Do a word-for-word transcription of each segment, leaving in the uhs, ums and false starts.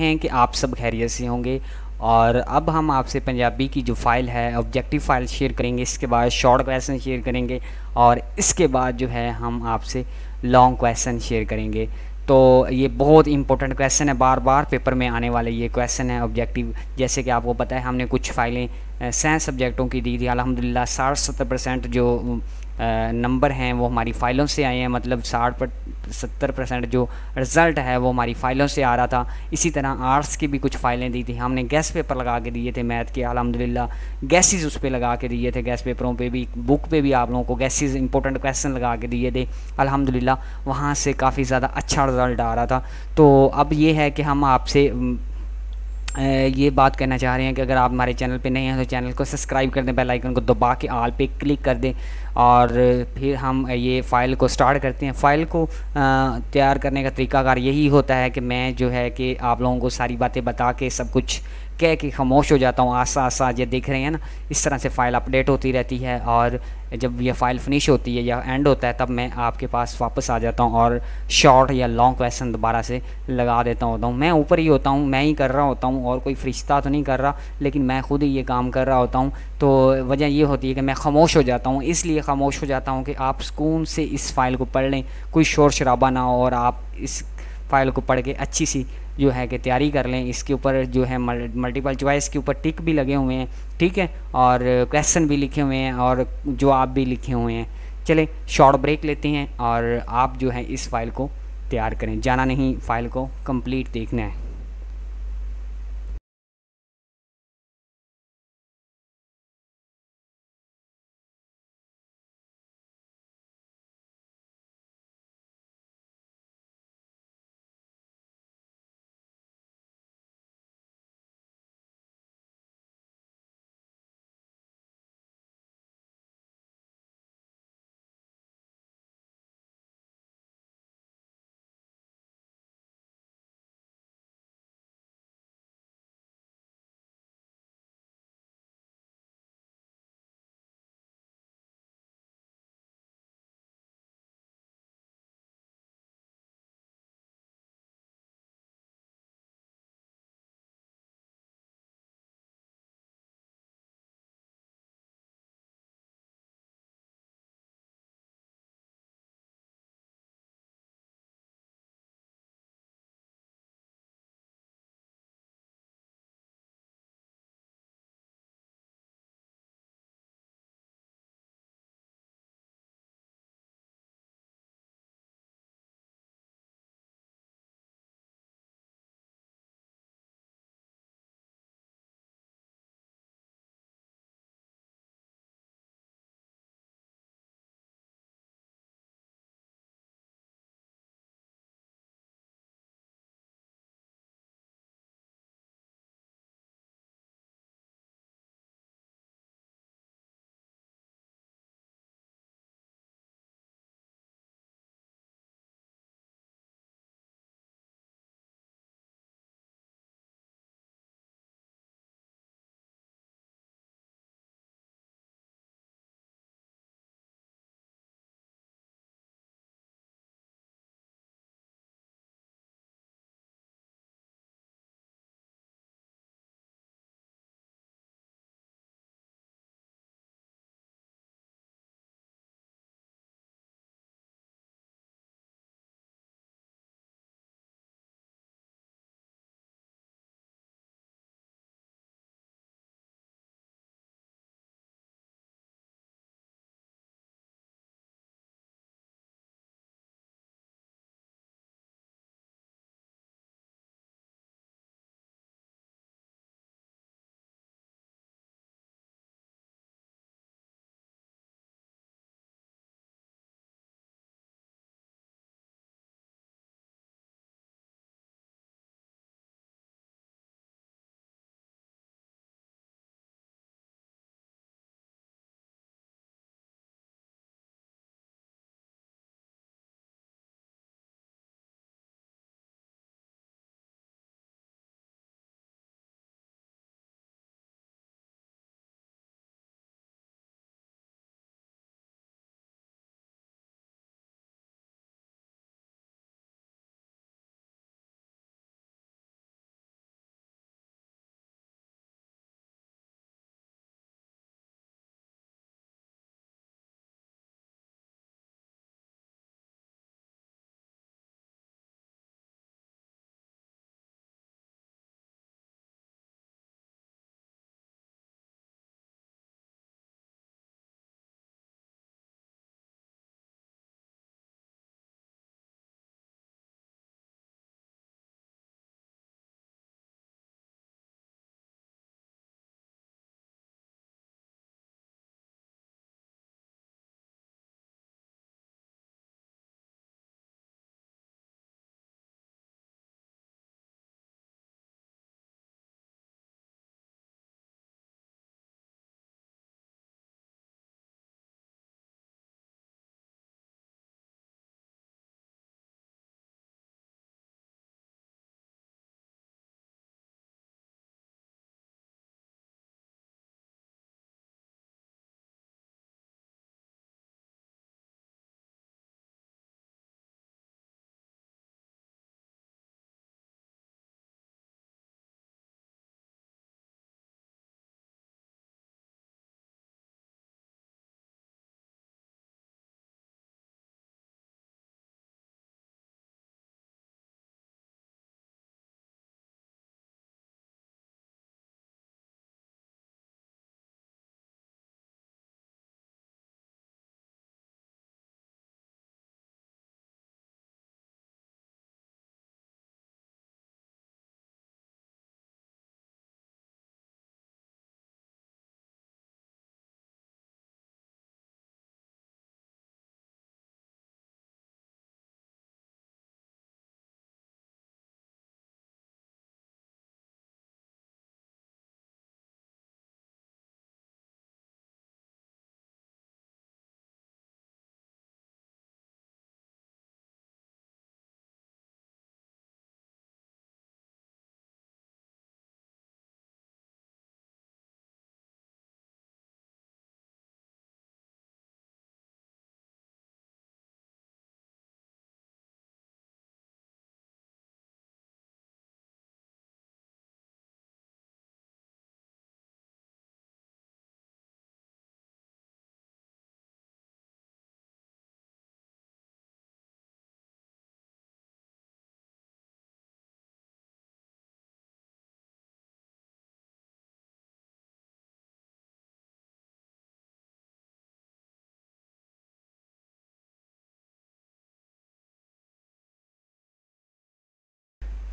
हैं कि आप सब खैरियत से होंगे। और अब हम आपसे पंजाबी की जो फ़ाइल है ऑब्जेक्टिव फ़ाइल शेयर करेंगे, इसके बाद शॉर्ट क्वेश्चन शेयर करेंगे और इसके बाद जो है हम आपसे लॉन्ग क्वेश्चन शेयर करेंगे। तो ये बहुत इंपॉर्टेंट क्वेश्चन है, बार बार पेपर में आने वाले ये क्वेश्चन है ऑब्जेक्टिव। जैसे कि आपको पता है हमने कुछ फ़ाइलें साइंस सब्जेक्टों की दी थी, अलहमदिल्ला साठ सत्तर परसेंट जो नंबर हैं वो हमारी फ़ाइलों से आए हैं, मतलब साठ पर सत्तर परसेंट जो रिज़ल्ट है वो हमारी फ़ाइलों से आ रहा था। इसी तरह आर्ट्स की भी कुछ फ़ाइलें दी थी, हमने गैस पेपर लगा के दिए थे मैथ के, अल्हम्दुलिल्लाह गैसेस उस पर लगा के दिए थे, गैस पेपरों पे भी बुक पे भी आप लोगों को गैसेस इंपॉर्टेंट क्वेश्चन लगा के दिए थे, अल्हम्दुलिल्लाह वहाँ से काफ़ी ज़्यादा अच्छा रिज़ल्ट आ रहा था। तो अब ये है कि हम आपसे ये बात कहना चाह रहे हैं कि अगर आप हमारे चैनल पे नए हैं तो चैनल को सब्सक्राइब कर दें, बेल आइकन को दबा के आल पे क्लिक कर दें और फिर हम ये फ़ाइल को स्टार्ट करते हैं। फ़ाइल को तैयार करने का तरीकाकार यही होता है कि मैं जो है कि आप लोगों को सारी बातें बता के सब कुछ कह के खामोश हो जाता हूँ। आसा आसा ये देख रहे हैं ना, इस तरह से फ़ाइल अपडेट होती रहती है और जब यह फ़ाइल फिनिश होती है या एंड होता है तब मैं आपके पास वापस आ जाता हूँ और शॉर्ट या लॉन्ग क्वेश्चन दोबारा से लगा देता होता हूँ। मैं ऊपर ही होता हूँ, मैं ही कर रहा होता हूँ और कोई फरिश्ता तो नहीं कर रहा, लेकिन मैं खुद ही ये काम कर रहा होता हूँ। तो वजह ये होती है कि मैं खामोश हो जाता हूँ, इसलिए खामोश हो जाता हूँ कि आप सुकून से इस फ़ाइल को पढ़ लें, कोई शोर शराबा ना हो और आप इस फ़ाइल को पढ़ के अच्छी सी जो है कि तैयारी कर लें। इसके ऊपर जो है मल्टीपल चॉइस के ऊपर टिक भी लगे हुए हैं, ठीक है, और क्वेश्चन भी लिखे हुए हैं और जवाब भी लिखे हुए हैं। चलें शॉर्ट ब्रेक लेते हैं और आप जो है इस फ़ाइल को तैयार करें, जाना नहीं, फ़ाइल को कंप्लीट देखना है।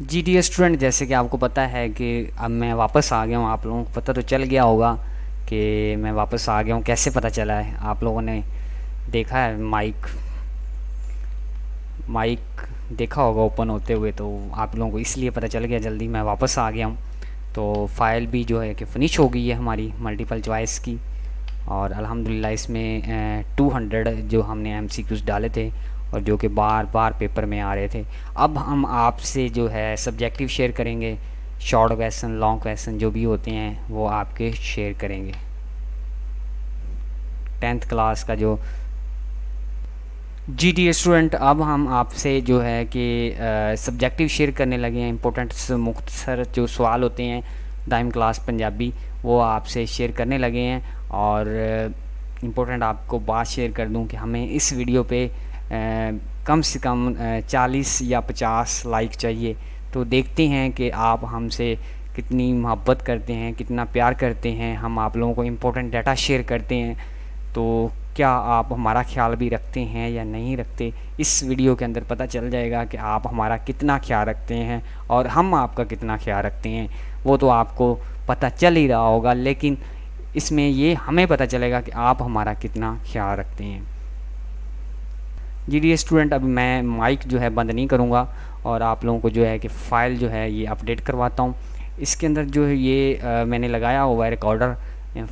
जी डी स्टूडेंट, जैसे कि आपको पता है कि अब मैं वापस आ गया हूँ। आप लोगों को पता तो चल गया होगा कि मैं वापस आ गया हूँ। कैसे पता चला है, आप लोगों ने देखा है, माइक माइक देखा होगा ओपन होते हुए, तो आप लोगों को इसलिए पता चल गया जल्दी मैं वापस आ गया हूँ। तो फाइल भी जो है कि फिनिश हो गई है हमारी मल्टीपल चॉइस की, और अल्हम्दुलिल्लाह इसमें टू हंड्रेड जो हमने एम सी क्यूज़ डाले थे और जो कि बार बार पेपर में आ रहे थे। अब हम आपसे जो है सब्जेक्टिव शेयर करेंगे, शॉर्ट क्वेश्चन, लॉन्ग क्वेश्चन जो भी होते हैं वो आपके शेयर करेंगे। टेंथ क्लास का जो जी डी स्टूडेंट, अब हम आपसे जो है कि सब्जेक्टिव शेयर करने लगे हैं। इम्पोर्टेंट मुख्तसर जो सवाल होते हैं दाइम क्लास पंजाबी वो आपसे शेयर करने लगे हैं। और इम्पोर्टेंट आपको बात शेयर कर दूं कि हमें इस वीडियो पे आ, कम से कम चालीस या पचास लाइक चाहिए। तो देखते हैं कि आप हमसे कितनी मोहब्बत करते हैं, कितना प्यार करते हैं। हम आप लोगों को इम्पोर्टेंट डाटा शेयर करते हैं, तो क्या आप हमारा ख्याल भी रखते हैं या नहीं रखते। इस वीडियो के अंदर पता चल जाएगा कि आप हमारा कितना ख्याल रखते हैं और हम आपका कितना ख्याल रखते हैं। वो तो आपको पता चल ही रहा होगा, लेकिन इसमें ये हमें पता चलेगा कि आप हमारा कितना ख्याल रखते हैं। जी डी स्टूडेंट, अब मैं माइक जो है बंद नहीं करूँगा और आप लोगों को जो है कि फ़ाइल जो है ये अपडेट करवाता हूँ। इसके अंदर जो है ये आ, मैंने लगाया हुआ है रिकॉर्डर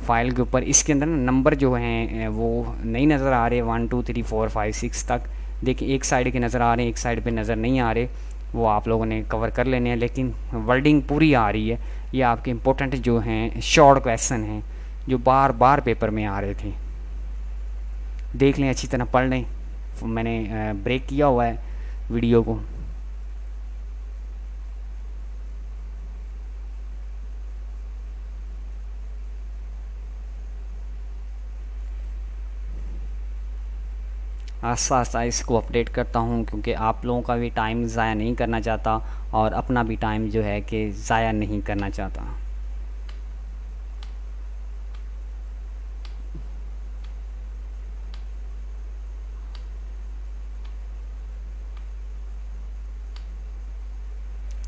फ़ाइल के ऊपर। इसके अंदर ना नंबर जो हैं वो नहीं नज़र आ रहे, one two three four five six तक। देखिए एक साइड के नज़र आ रहे हैं, एक साइड पे नज़र नहीं आ रहे, वो आप लोगों ने कवर कर लेने हैं। लेकिन वर्डिंग पूरी आ रही है। ये आपके इम्पोर्टेंट जो हैं शॉर्ट क्वेश्चन हैं जो बार बार पेपर में आ रहे थे। देख लें, अच्छी तरह पढ़ लें। मैंने ब्रेक किया हुआ है वीडियो को। आस्ता आस्ता इसको अपडेट करता हूँ क्योंकि आप लोगों का भी टाइम ज़ाया नहीं करना चाहता और अपना भी टाइम जो है कि ज़ाया नहीं करना चाहता।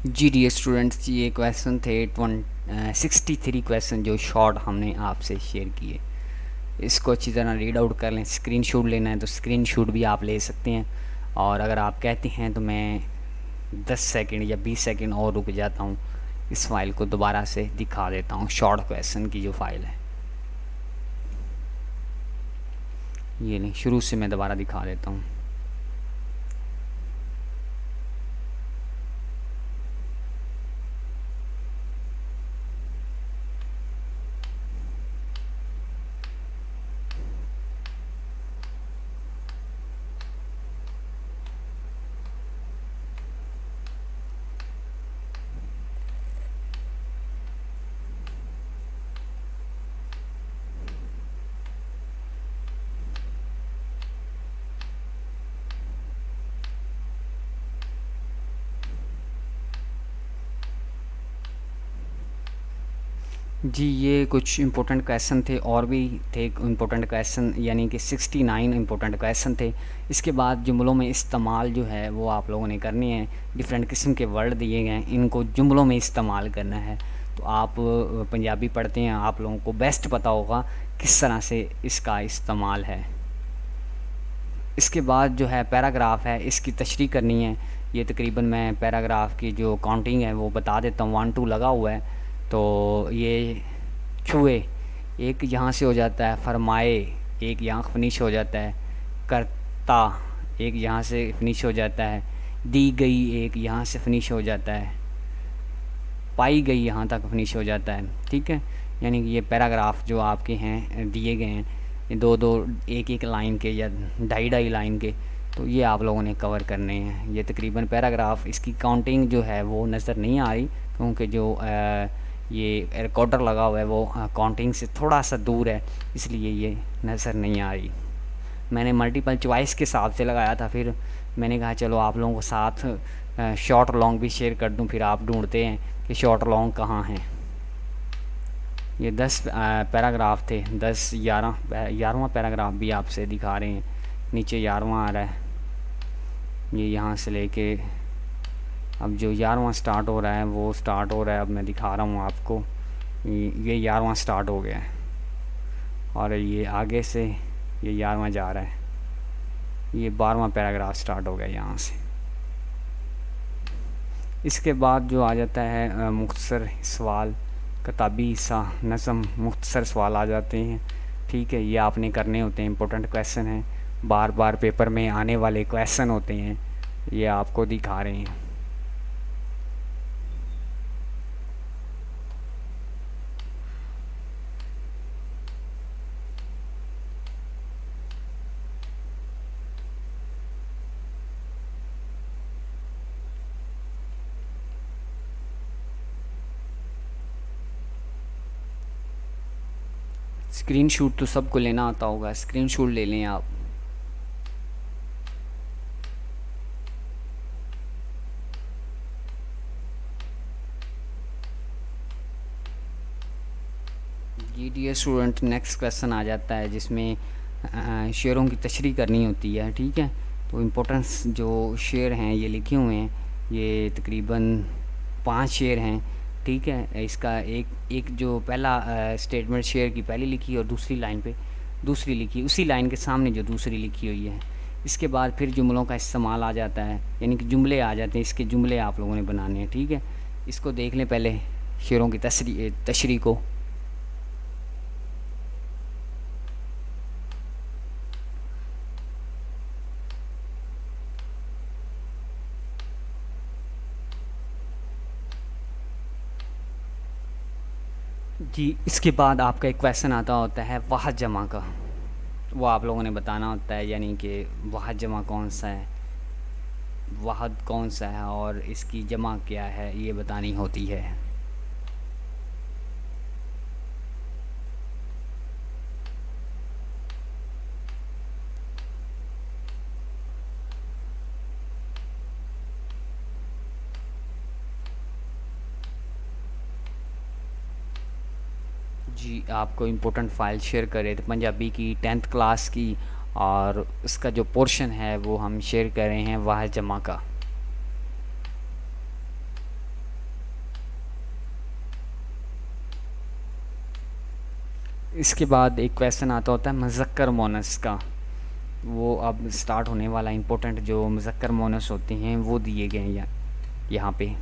जी डी स्टूडेंट्स, ये क्वेश्चन थे वन सिक्सटी थ्री क्वेश्चन जो शॉर्ट हमने आपसे शेयर किए। इसको अच्छी तरह रीड आउट कर लें। स्क्रीनशॉट लेना है तो स्क्रीनशॉट भी आप ले सकते हैं, और अगर आप कहते हैं तो मैं दस सेकंड या बीस सेकंड और रुक जाता हूं, इस फाइल को दोबारा से दिखा देता हूं। शॉर्ट क्वेश्चन की जो फाइल है ये नहीं, शुरू से मैं दोबारा दिखा देता हूँ। जी, ये कुछ इम्पोर्टेंट क्वेश्चन थे, और भी थे इम्पोर्टेंट क्वेश्चन, यानी कि उनहत्तर इम्पोर्टेंट क्वेश्चन थे। इसके बाद जुमलों में इस्तेमाल जो है वो आप लोगों ने करनी है। डिफरेंट किस्म के वर्ड दिए गए हैं, इनको जुमलों में इस्तेमाल करना है। तो आप पंजाबी पढ़ते हैं, आप लोगों को बेस्ट पता होगा किस तरह से इसका इस्तेमाल है। इसके बाद जो है पैराग्राफ है, इसकी तशरीह करनी है। ये तकरीबन मैं पैराग्राफ की जो काउंटिंग है वो बता देता हूँ। वन टू लगा हुआ है, तो ये छुए एक यहाँ से हो जाता है, फरमाए एक यहाँ फिनिश हो जाता है, करता एक यहाँ से फिनिश हो जाता है, दी गई एक यहाँ से फिनिश हो जाता है, पाई गई यहाँ तक फिनिश हो जाता है। ठीक है, यानी कि ये पैराग्राफ जो आपके हैं दिए गए हैं दो दो एक एक लाइन के या ढाई ढाई लाइन के, तो ये आप लोगों ने कवर करने हैं। ये तकरीबन पैराग्राफ, इसकी काउंटिंग जो है वो नज़र नहीं आ रही क्योंकि जो आ, ये रिकॉर्डर लगा हुआ है वो काउंटिंग से थोड़ा सा दूर है, इसलिए ये नज़र नहीं आ रही। मैंने मल्टीपल चॉइस के हिसाब से लगाया था, फिर मैंने कहा चलो आप लोगों को साथ शॉर्ट लॉन्ग भी शेयर कर दूं, फिर आप ढूंढते हैं कि शॉर्ट लॉन्ग कहाँ हैं। ये दस पैराग्राफ थे, दस ग्यारह ग्यारहवां पैराग्राफ भी आपसे दिखा रहे हैं। नीचे ग्यारहवां आ रहा है, ये यहाँ से ले अब जो ग्यारहवां स्टार्ट हो रहा है वो स्टार्ट हो रहा है। अब मैं दिखा रहा हूँ आपको, ये ग्यारहवां स्टार्ट हो गया है और ये आगे से ये ग्यारहवां जा रहा है। ये बारहवां पैराग्राफ स्टार्ट हो गया यहाँ से। इसके बाद जो आ जाता है मुख्तसर सवाल, किताबी सा नज़म मुख्तसर सवाल आ जाते हैं। ठीक है, ये आपने करने होते हैं, इंपॉर्टेंट क्वेश्चन हैं, बार बार पेपर में आने वाले क्वेश्चन होते हैं, ये आपको दिखा रहे हैं। स्क्रीनशॉट तो सबको लेना आता होगा, स्क्रीनशॉट ले लें आप। जी डियर स्टूडेंट, नेक्स्ट क्वेश्चन आ जाता है जिसमें शेयरों की तशरीह करनी होती है। ठीक है, तो इम्पोर्टेंस जो शेयर हैं ये लिखे हुए हैं, ये तकरीबन पांच शेयर हैं। ठीक है, इसका एक एक जो पहला स्टेटमेंट शेयर की पहली लिखी और दूसरी लाइन पे दूसरी लिखी, उसी लाइन के सामने जो दूसरी लिखी हुई है। इसके बाद फिर जुमलों का इस्तेमाल आ जाता है, यानी कि जुमले आ जाते हैं, इसके जुमले आप लोगों ने बनाने हैं। ठीक है, इसको देख लें पहले, शेयरों की तशरी तशरी को। जी, इसके बाद आपका एक क्वेश्चन आता होता है वाहद जमा का, वो आप लोगों ने बताना होता है, यानी कि वाहद जमा कौन सा है, वाहद कौन सा है और इसकी जमा क्या है, ये बतानी होती है। जी, आपको इम्पोर्टेंट फाइल शेयर करें तो पंजाबी की टेंथ क्लास की, और उसका जो पोर्शन है वो हम शेयर कर रहे हैं वाहद जमा का। इसके बाद एक क्वेश्चन आता होता है मुज़क्कर मोनस का, वो अब स्टार्ट होने वाला, इम्पोर्टेंट जो मुज़क्कर मोनस होते हैं वो दिए गए हैं यहाँ पे।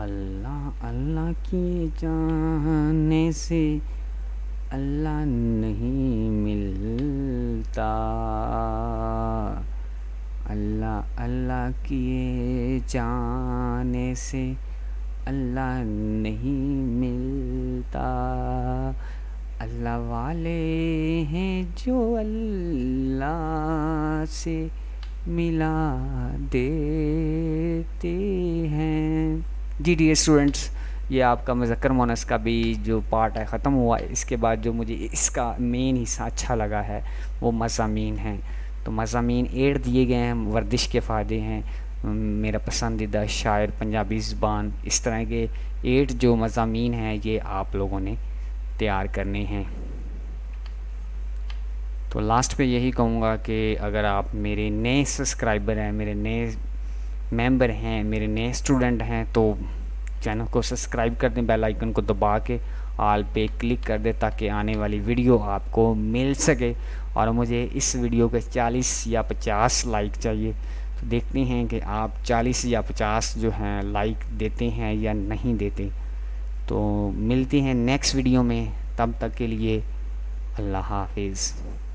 अल्लाह अल्लाह किए जाने से अल्लाह नहीं मिलता, अल्लाह अल्लाह किए जाने से अल्लाह नहीं मिलता, अल्लाह वाले हैं जो अल्लाह से मिला देते हैं। जी डियर स्टूडेंट्स, ये आपका मुज़क्कर मोनस का भी जो पार्ट है ख़त्म हुआ। इसके बाद जो मुझे इसका मेन हिस्सा अच्छा लगा है वो मज़ामीन हैं। तो मज़ामीन एड दिए गए हैं, वर्दिश के फ़ायदे हैं, मेरा पसंदीदा शायर, पंजाबी ज़बान, इस तरह के एड जो मज़ामीन हैं ये आप लोगों ने तैयार करने हैं। तो लास्ट पे यही कहूँगा कि अगर आप मेरे नए सब्सक्राइबर हैं, मेरे नए मेंबर हैं, मेरे नए स्टूडेंट हैं, तो चैनल को सब्सक्राइब कर दें, बेल आइकन को दबा के ऑल पे क्लिक कर दें ताकि आने वाली वीडियो आपको मिल सके। और मुझे इस वीडियो के चालीस या पचास लाइक चाहिए, तो देखते हैं कि आप चालीस या पचास जो हैं लाइक देते हैं या नहीं देते। तो मिलते हैं नेक्स्ट वीडियो में, तब तक के लिए अल्लाह हाफिज़।